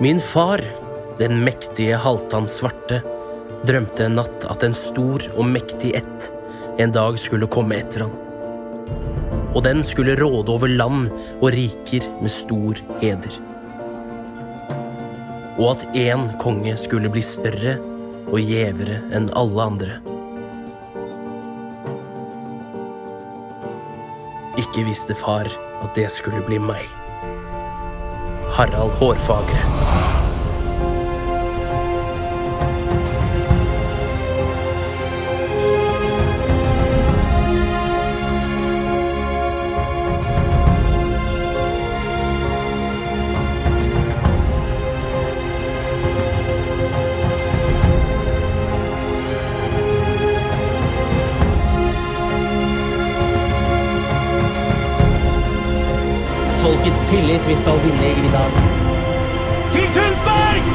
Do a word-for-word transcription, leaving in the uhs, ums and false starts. Min far, den mektige Halvdan Svarte, drømte en natt at en stor og mektig ett en dag skulle komme etter han. Og den skulle råde over land og riker med stor heder. Og at én konge skulle bli større og gjevere enn alle andre. Ikke visste far at det skulle bli meg. Harald Hårfagre. Folkets tillit vi skal vinne i dag. Til Tønsberg!